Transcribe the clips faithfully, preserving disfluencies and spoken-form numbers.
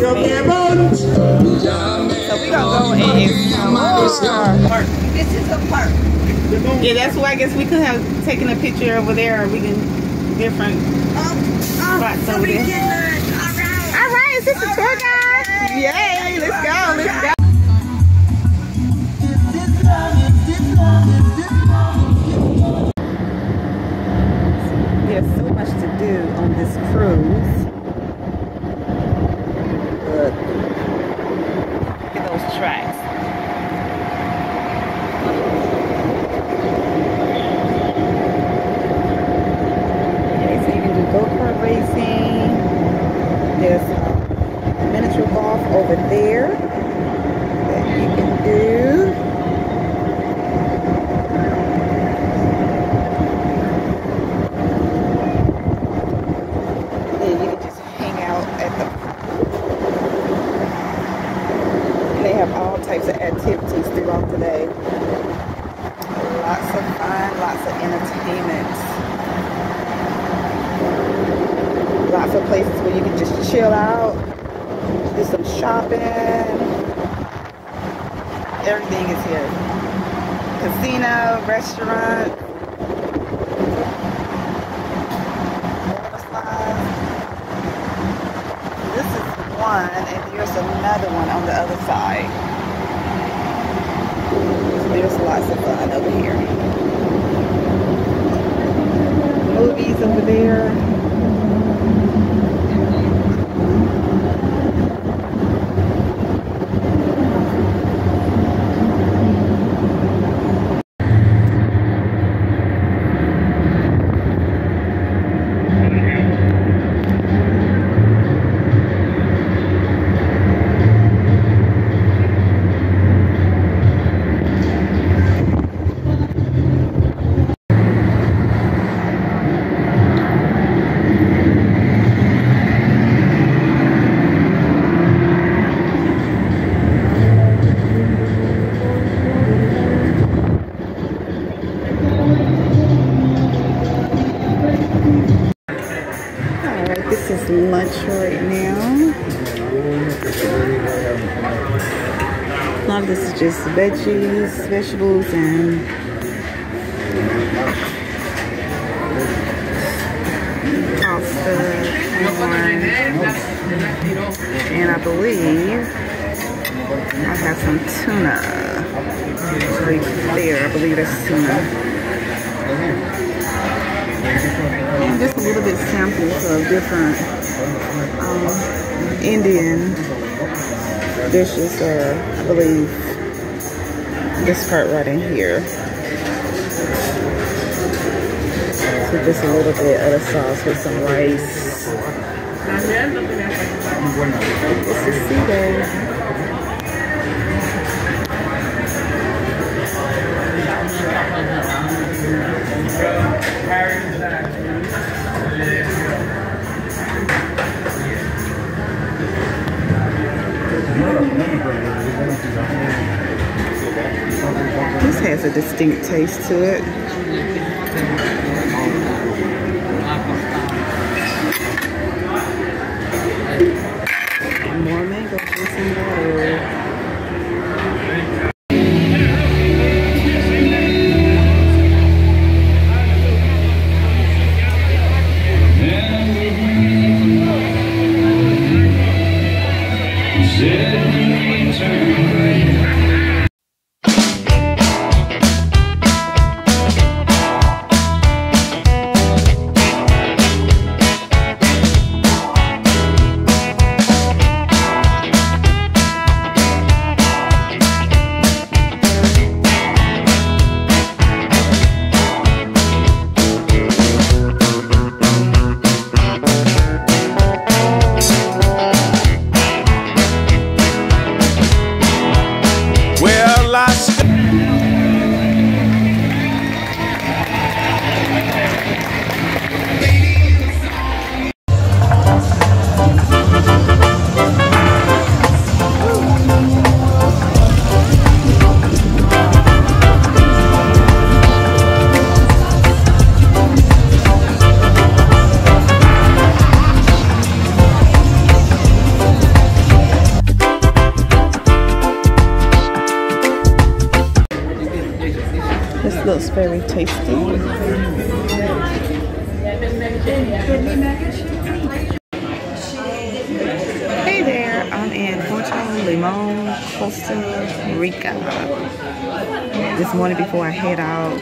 So we gonna go and explore. This is a park. Yeah, that's why I guess we could have taken a picture over there. Or we can different um, um, spots over there. All right. All right, is this a tour guide? Yay! Let's go. Let's go. There's so much to do on this cruise. Look at those tracks. Okay, so you can do go-kart racing. There's a miniature golf over there that you can do. Types of activities throughout the day. Lots of fun, lots of entertainment. Lots of places where you can just chill out, do some shopping. Everything is here. Casino, restaurant, water slides. This is one, and there's another one on the other side. There's lots of fun over here. Movies over there. Lunch right now. A lot of this is just veggies, vegetables, and pasta, and I believe I have some tuna right there. I believe that's tuna. And just a little bit samples of different um, Indian dishes, or I believe this part right in here. So just a little bit of the sauce with some rice. This is seafood. This has a distinct taste to it. And more mango juice in there. very tasty. Hey there, I'm in Puerto Limón, Costa Rica. This morning before I head out,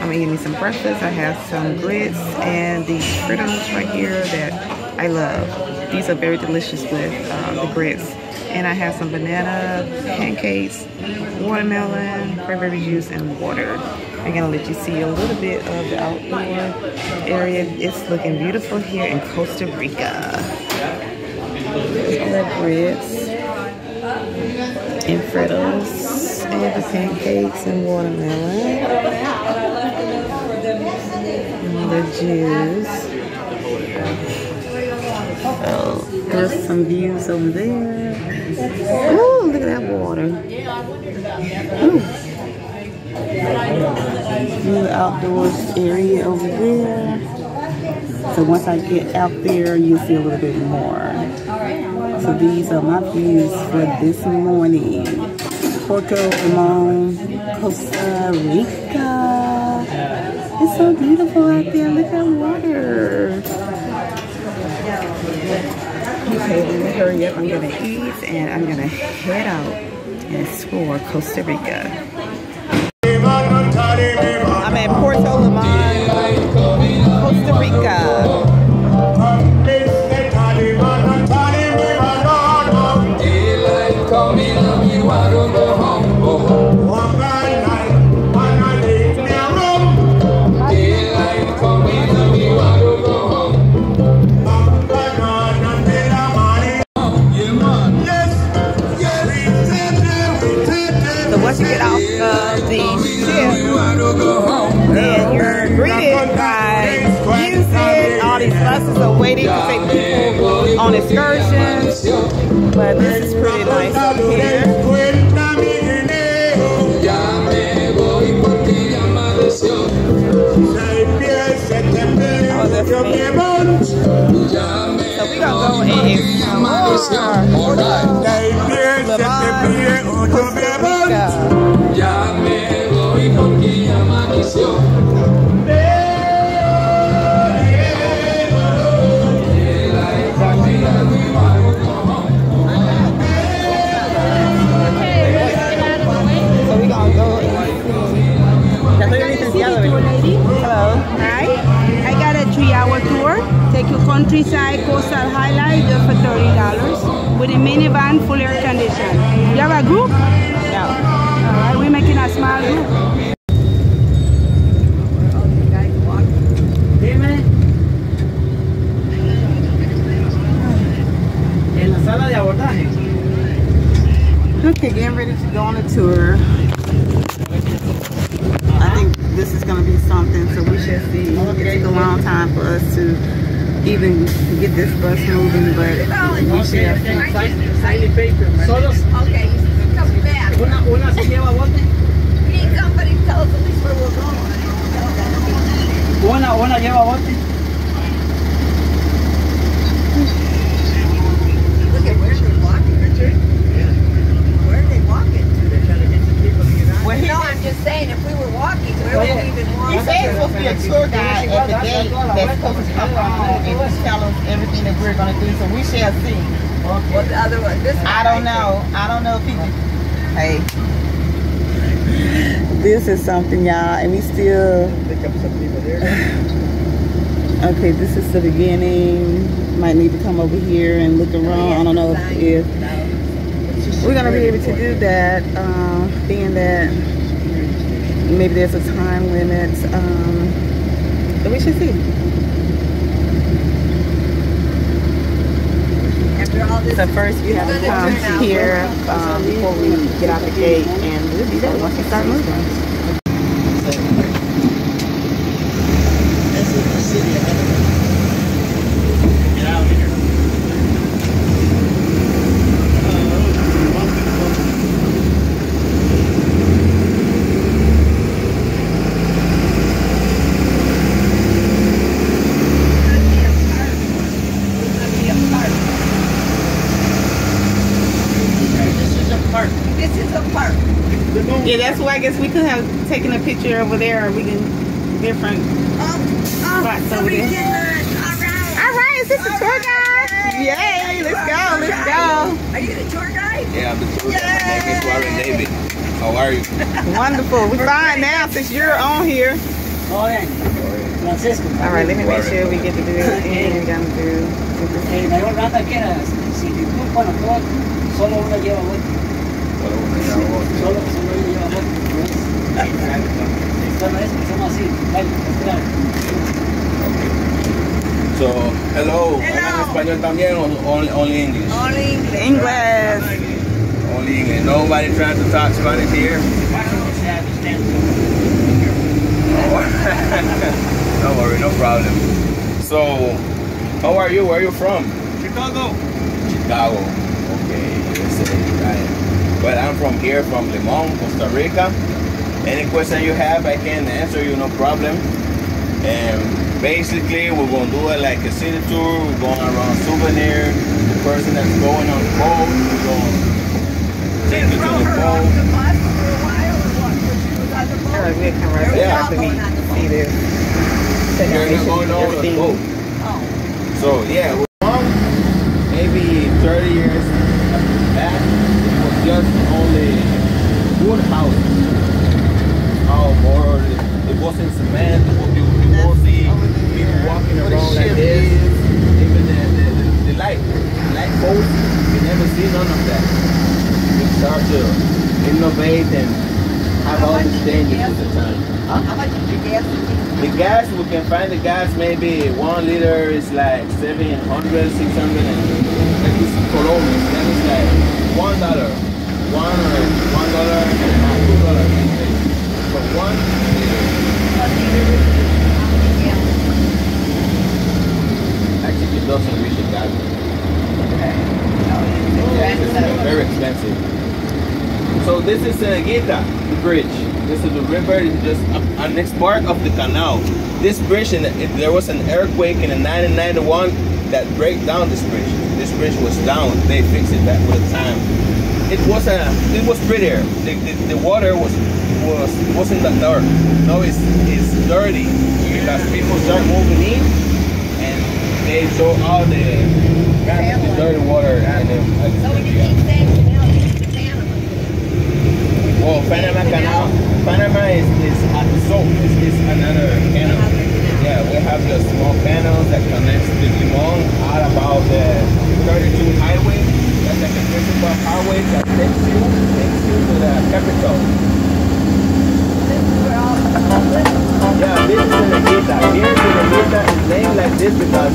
I'm gonna give me some breakfast. I have some grits and these fritters right here that I love. These are very delicious with um, the grits. And I have some banana, pancakes, watermelon, cranberry juice, and water. I'm gonna let you see a little bit of the outdoor area. It's looking beautiful here in Costa Rica. There's grits and fritters, and the pancakes and watermelon, and the juice. Oh, there's some views over there. Oh, look at that water. Ooh. Little outdoors area over there. So once I get out there, you'll see a little bit more. So these are my views for this morning. Puerto Limón, Costa Rica. It's so beautiful out there. Look at that water. Okay, let me hurry up. I'm gonna eat and I'm gonna head out and explore Costa Rica. I'm at Puerto Limón, Costa Rica. Once you get off of the ship, then you're greeted by music. All these buses are waiting to take people on excursions, but this is pretty nice up here. Oh, that's amazing. So we're going to go and explore Costa Rica. Ya me voy porque ya amaneció. So we gonna go in. Hello. Hi. I got a three-hour tour. Take you countryside, coastal highlight, just for thirty dollars with a minivan, full air condition. You have a group? Alright, we're making a small group. Okay, getting ready to go on a tour. I think this is going to be something, so we should see. It's a long time for us to even get this bus moving, but we should see. Okay. Una, una se lleva bote. Una, una lleva bote. Look at where they're walking, Richard. Where are they walking? They're trying to get some people to get out. Well, no, I'm just saying, if we were walking, where would we even walk? You say it's supposed to be a tour guide at the gate that's supposed to come on and just tell us everything that we're going to do, so we shall see. Okay. Well, the other one, this one I don't know. I don't know if people... Hey, this is something, y'all, and we still pick up some people there. Okay, this is the beginning. Might need to come over here and look around. I don't know if we're gonna be able to do that, um, being that maybe there's a time limit. Um, but we should see. So first you have to come here um, before we get out the gate, and we'll be there once you start moving. Get out Yeah, that's why I guess we could have taken a picture over there, or we can different oh, oh, spots over there. Alright, all right, is this the tour guide? Yay, let's go, let's go. Are you the tour guide? Yeah, I'm the tour guide. My name is Warren David. How are you? Wonderful. We're fine now since you're on here. Francisco. Alright, let me make sure we get to do everything we're going to do. Okay. So, hello. Hello. Español también or only English? Only English. English. Only English. Nobody trying to talk Spanish here? No worry, no problem. So, how are you? Where are you from? Chicago. Chicago. Okay, U S A, right. Well, I'm from here, from Limon, Costa Rica. Any question you have, I can answer you, no problem. And basically, we're going to do it like a city tour. We're going around souvenir. The person that's going on the boat, we're going to take you to the boat. Right, we'll come right back after we see this. We're not going on the boat. Oh. So yeah, we're on maybe thirty years back. It was just only wood houses. How more it wasn't cement. You, you won't see people walking around like this. Even the, the, the light, the light posts, you never see none of that. We start to innovate and. Have all the changes with the time. Huh? How much is the gas? The gas, we can find the gas maybe one liter is like seven hundred, six hundred, and like it's colones. That is like one dollar. One or one dollar and half, two dollars. For one liter. Actually, it doesn't reach the gas. Okay. It's very expensive. So this is uh, Guita Bridge. This is the river. It's just an next part of the canal. This bridge, and if there was an earthquake in nineteen ninety-one that broke down this bridge. This bridge was down. They fixed it back with the time. It was a. It was prettier. The, the, the water was was wasn't that dark. Now it's it's dirty because people start moving in and they throw all the, the dirty water and. Uh, so we can keep Oh, Panama Canal. Panama is is at the south. This is another canal. Yeah, we have the small canals that connects to Limon out about the thirty-two highway. That's like a principal highway that takes you takes you to the capital. Yeah, this is the Guita. Here to the Guita is named like this because.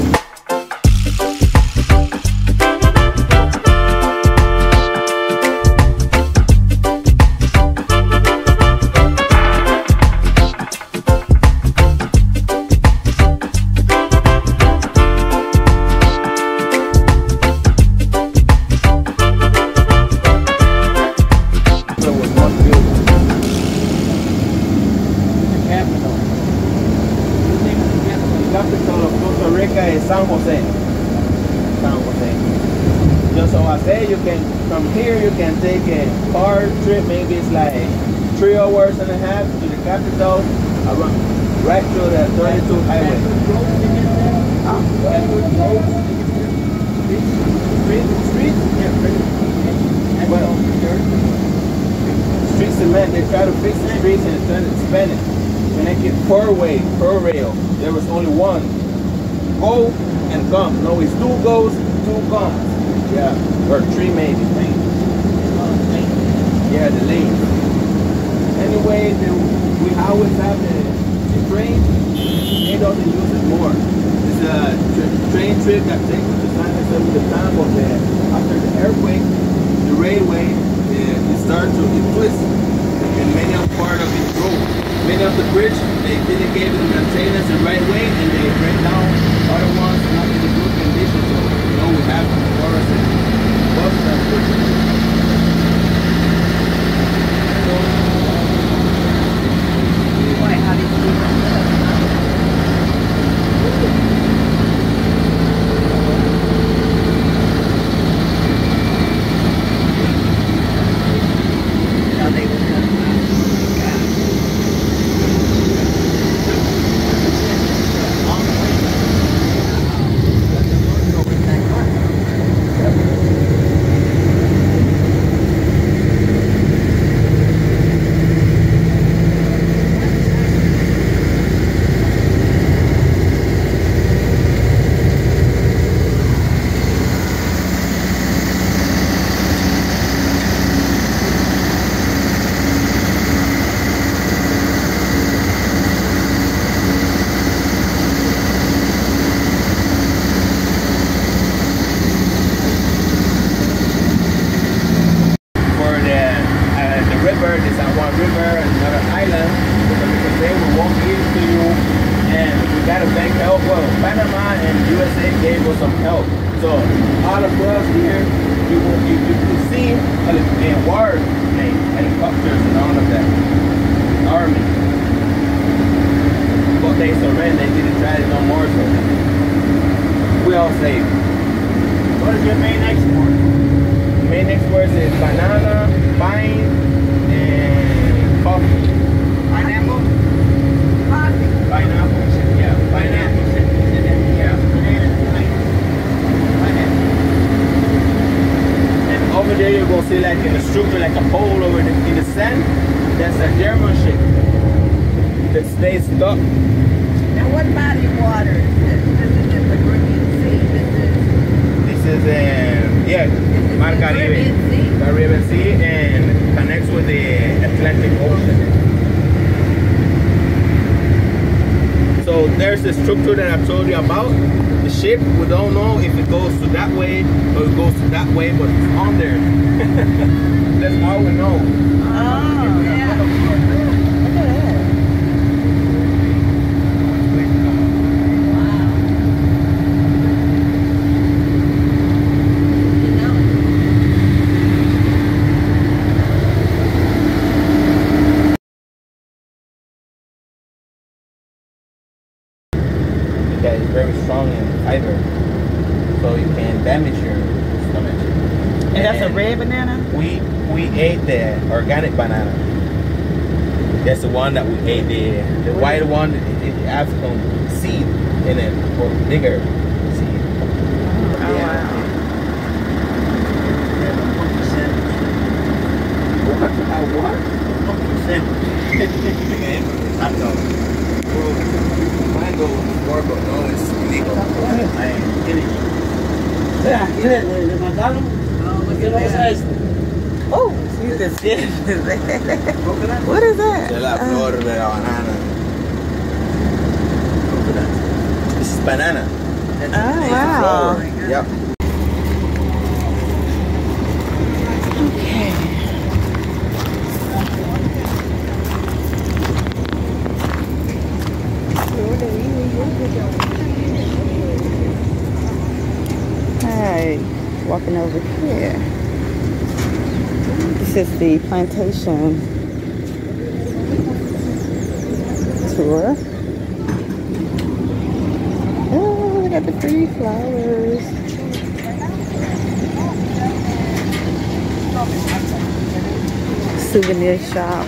San Jose. San Jose. Just so I say, you can, from here you can take a car trip, maybe it's like three hours and a half to the capital, around, right through the thirty-two highway. Street, street, yeah, well, street cement, they try to fix the streets and turn it Spanish. And they get per way, per rail. There was only one. Go and come. No, it's two goes, two comes. Yeah, or three maybe. Yeah, the lane. Anyway, the, we always have the, the train. They doesn't use it more. It's a tra train trip that takes you to San Jose with the time of the after the earthquake, the railway, it starts to it twist, and many of part of it broke. Many of the bridge, they didn't give the maintenance the right way, and they break down other ones not in the good condition. So you know we have the forest and bust that bridge. Why? How did you do that? Now they will come. was here, you will, you, you will see and word and helicopters and all of that. Army. But they surrendered, they didn't try it no more, so we all saved. What is your main export? The main export is banana, pine, and coffee. Pineapple? Coffee. Pineapple, yeah, pineapple. Over there you're going to see like in a structure, like a pole over the, in the sand. That's a German ship that stays stuck. Now what body of water is this? This is just the Caribbean Sea. This is, this is uh, yeah, Mar Caribe. Caribbean Sea. Caribbean Sea and connects with the Atlantic Ocean. So there's the structure that I told you about. The ship, we don't know if it goes to that way or it goes to that way, but it's on there. That's all we know. Oh, uh, yeah. Look at that. That is very strong and fiber, so you can damage your stomach. And, and that's a red banana? We we ate the organic banana. That's the one that we ate, the, the white one that has seed in it, or bigger seed. Oh, yeah. Wow. What? I what? one hundred percent. Mango, but no, it's illegal. I ain't kidding you. Yeah, get it. Le mandaron. Oh, you can see it. What is that? De la flor de la banana. Coconut. This is banana. That's oh, wow. Flower. Yep. Okay. Alright, walking over here. This is the plantation tour. Oh, we got the free flowers. Souvenir shop.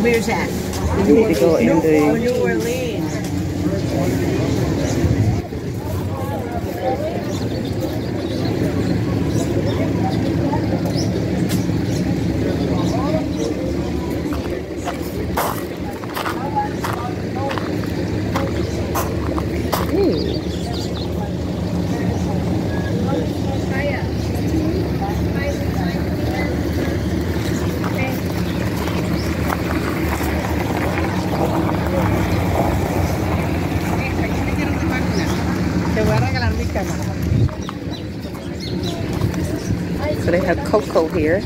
Where's that? We need to go in the New Orleans. So they have cocoa here.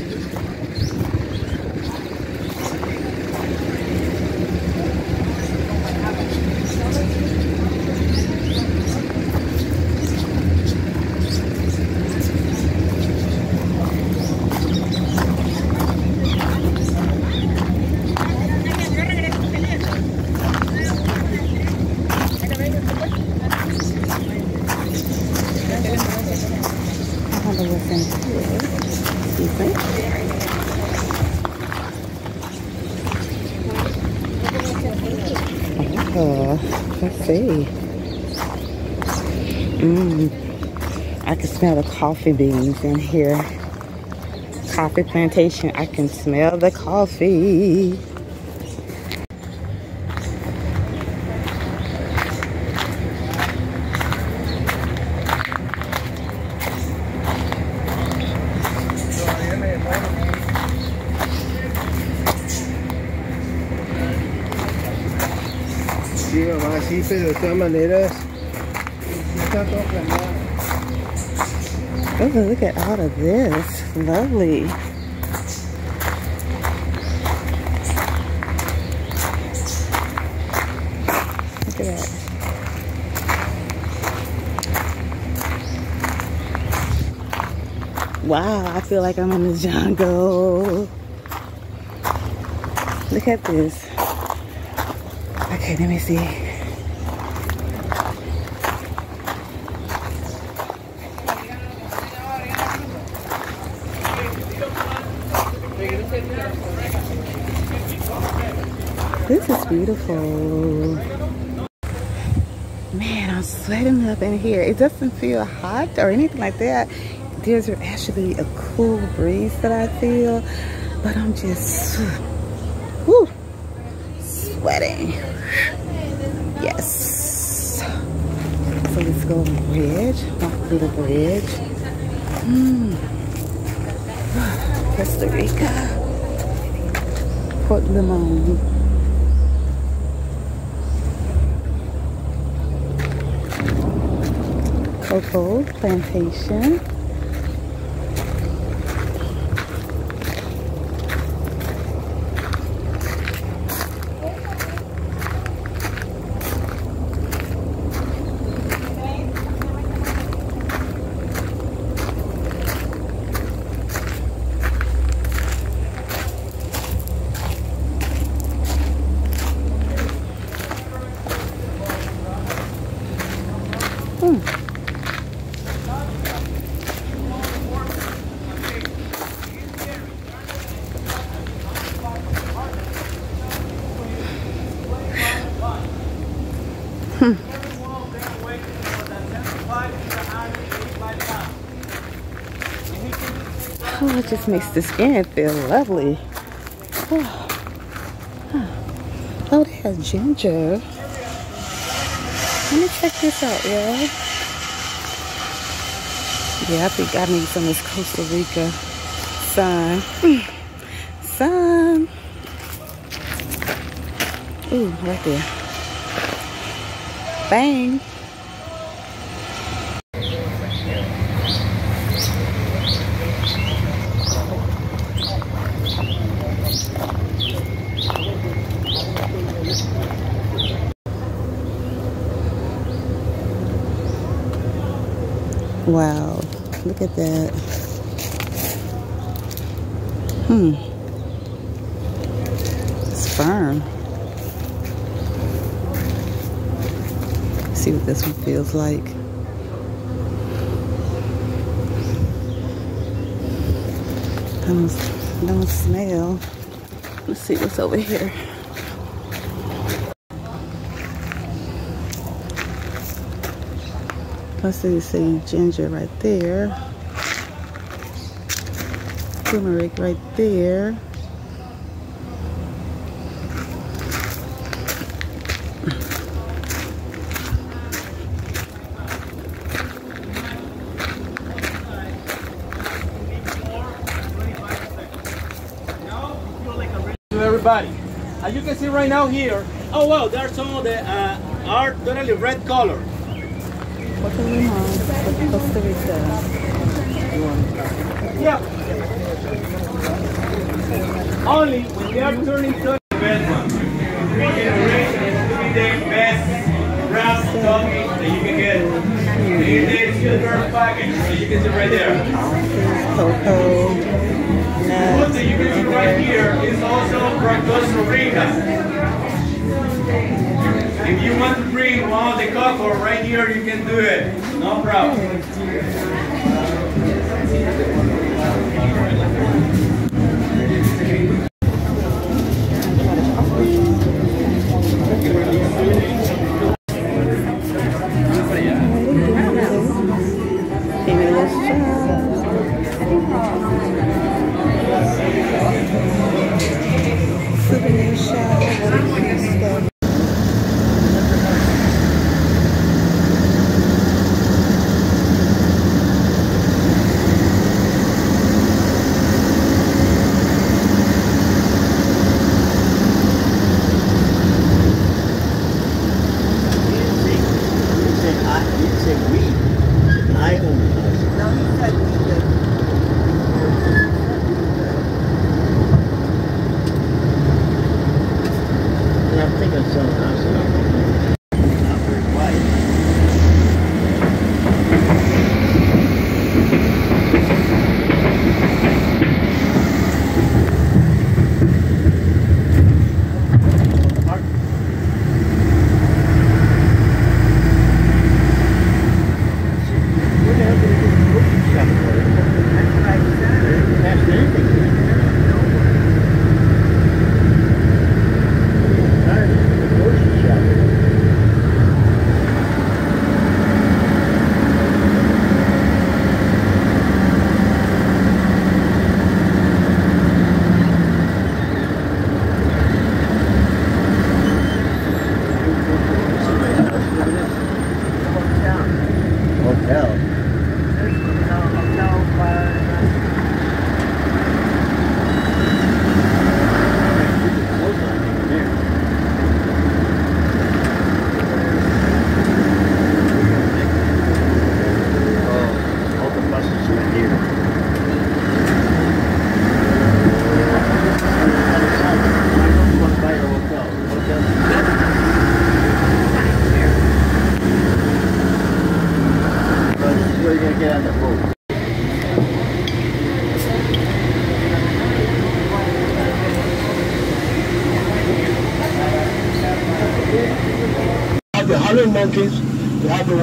Mmm, I can smell the coffee beans in here. Coffee plantation, I can smell the coffee. Sí, mamá, sí, pero de todas maneras, no está todo planeado. Oh, look at all of this. Lovely. Look at that. Wow, I feel like I'm in the jungle. Look at this. Okay, let me see. This is beautiful. Man, I'm sweating up in here. It doesn't feel hot or anything like that. There's actually a cool breeze that I feel, but I'm just whew, sweating. Yes. So let's go on the bridge, walk through the bridge. Mm. Costa Rica, Puerto Limón. Cocoa plantation. Oh, it just makes the skin feel lovely. Oh, oh, it has ginger. Let me check this out, y'all. Yeah, I think I need some of this Costa Rica sun. Mm. Sun. Ooh, right there. Bang. Wow, look at that. Hmm. It's firm. Let's see what this one feels like. I don't, don't smell. Let's see what's over here. I see the same ginger right there. Turmeric right there. Everybody, as you can see right now here, oh wow, there are some of the uh, are totally red color. What do we have? Costa Rica. Yeah. Only when they are turning to the best one. We can arrange and to be the best wrap doggy that you can get. You can get the package that you can see right there. Cocoa. The one that you can see right here is also from Costa Rica. If you want to bring one of the cocoa right here, you can do it. No problem. Souvenir shop. I own it. No, he said other monkeys. We have the,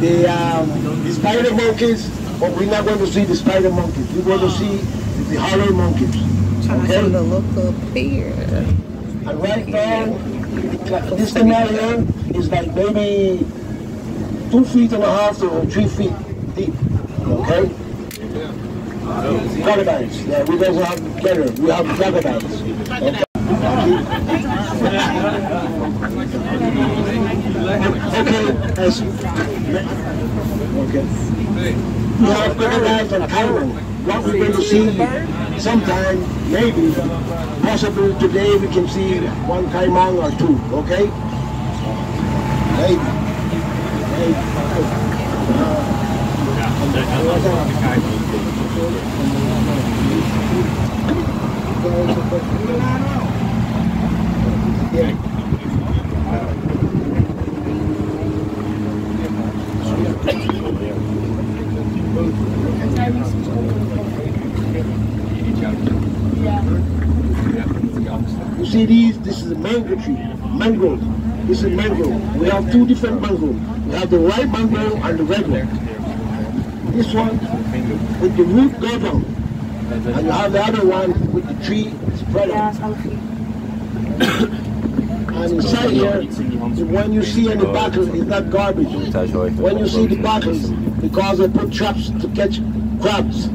the, um, the spider monkeys, but we're not going to see the spider monkeys. We're going to see the holler monkeys. I'm trying to look up here. And right now, this canal here is like maybe two feet and a half to three feet deep. Okay? Crocodiles. Yeah, we don't have better. We have crocodiles. Okay. Okay, that's okay. We have crocodiles and caiman. What we're going to see sometime, maybe, possibly today, we can see one caiman or two. Okay? Maybe. Maybe. Uh, yeah. You see these? This is a mango tree. Mango. This is mango. We have two different mangoes. We have the white mango and the red one. This one with the root go down. And you have the other one with the tree spread out. And inside here, when you see any buckles, it's not garbage. When you see the buckles, because they put traps to catch crabs.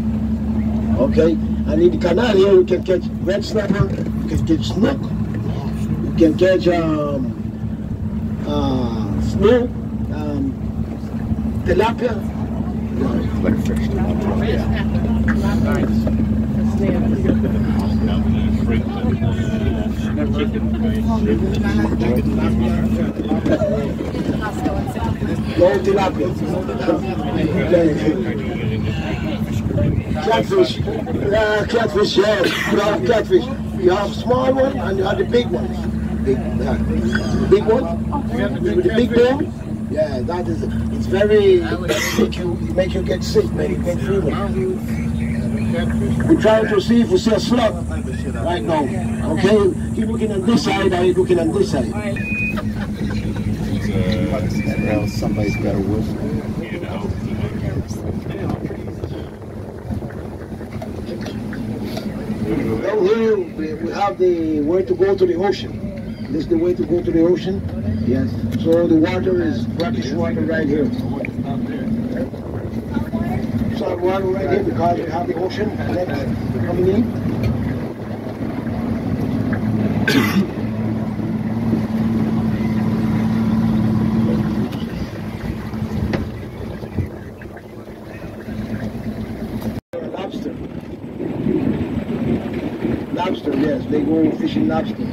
Okay? And in the canal here, you can catch red snapper, you can catch snook, you can catch um, uh, snow, um, tilapia. Like fish. No tilapia. Catfish, uh, catfish, yeah, you have catfish. You have small one and you have the big one. Big, yeah. Big one? With the big bone? Yeah, that is it. It's very, it make you, it make you get sick, make you get fever. We're trying to see if we see a slug right now. Okay, keep looking on this side and keep looking on this side. Uh, somebody's got a whistle. You know. Down here we have the way to go to the ocean. This is the way to go to the ocean. Yes. So the water is brackish water right here. Salt water right here because we have the ocean coming in. Lobster. Lobster, yes, they go fishing lobster.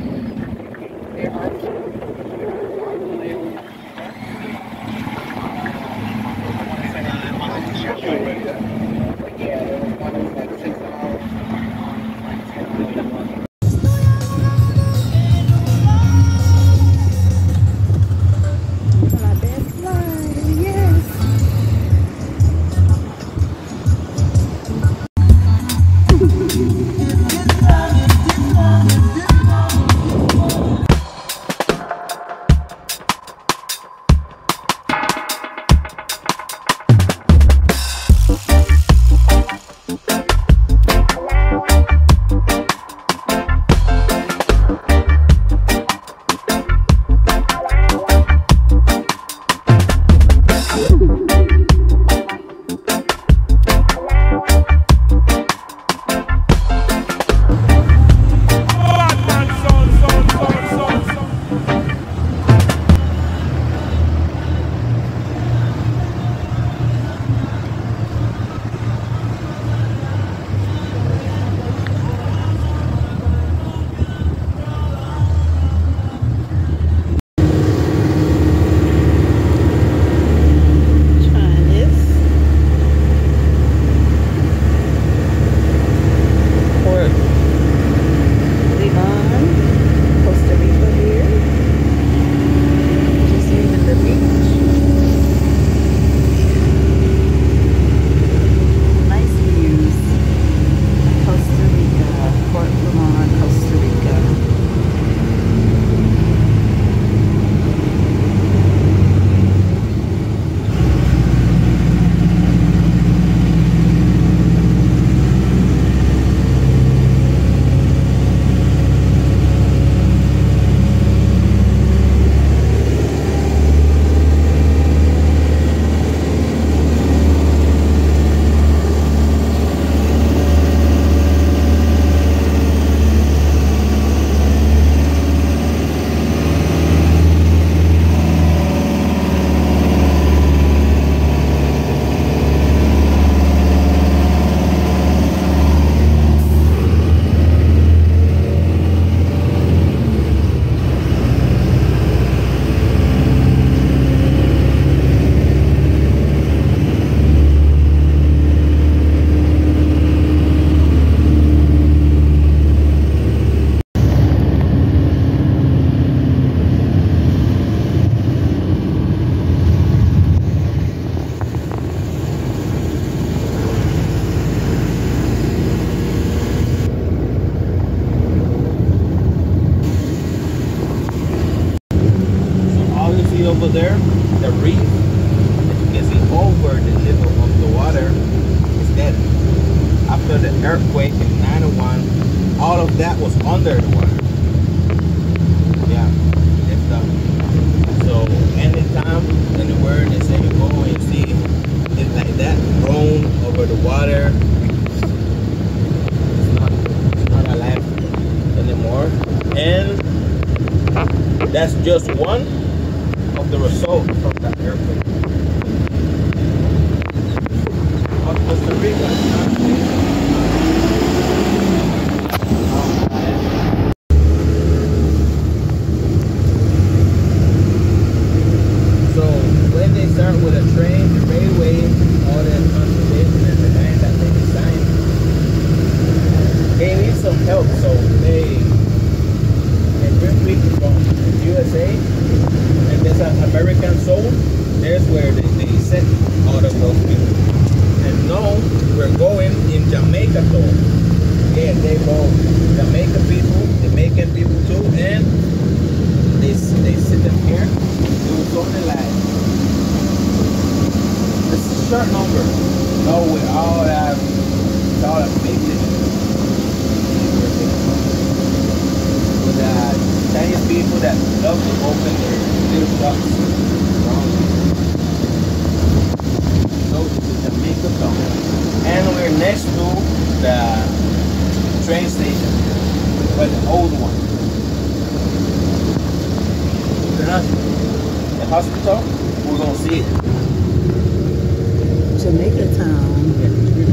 there, the reef, as you can see over the level of the water, is dead. After the earthquake in ninety-one, all of that was under the water. Yeah, it's done. So anytime, anywhere they say you go and you see it like that, thrown over the water, it's not, it's not alive anymore. And that's just one of the results from that earthquake. Of Costa Rica, so when they start with a train, the railway, all that conservation and the land that they designed, they need some help, so they. From U S A, and there's an American soul. There's where they, they sent all of those people. And now we're going in Jamaica though. Yeah, they go Jamaica people, Jamaican people too, and they they sit them here. Do something like this is a short number. No, with all that, with all that big with that. Chinese people that love to open their little shops around here. So this is Jamaica town. And we're next to the train station, but the old one. The hospital, we're gonna see it. Jamaica town. Yeah.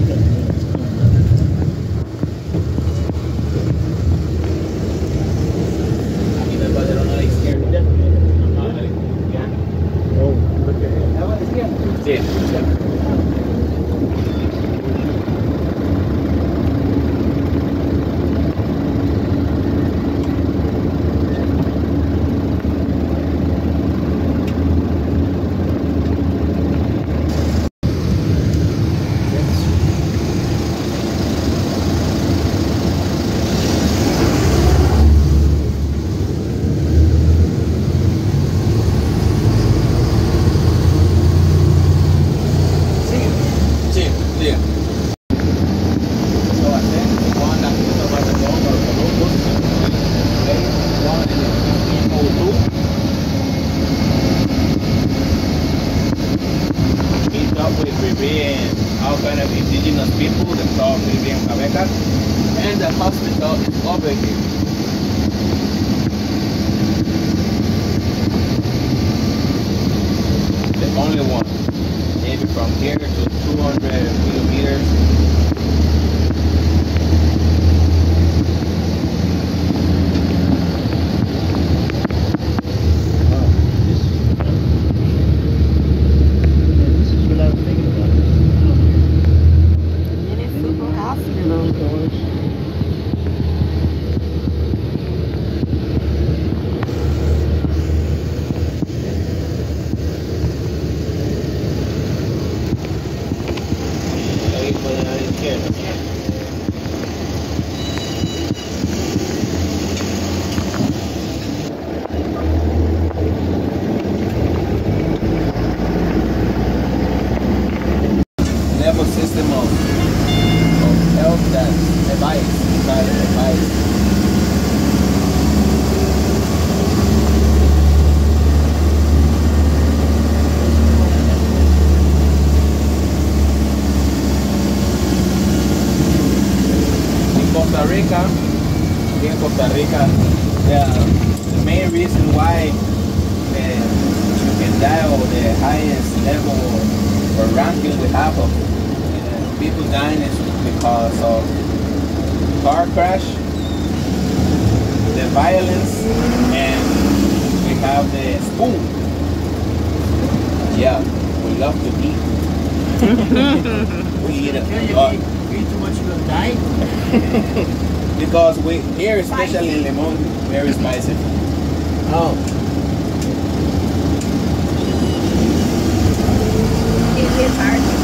It's hard.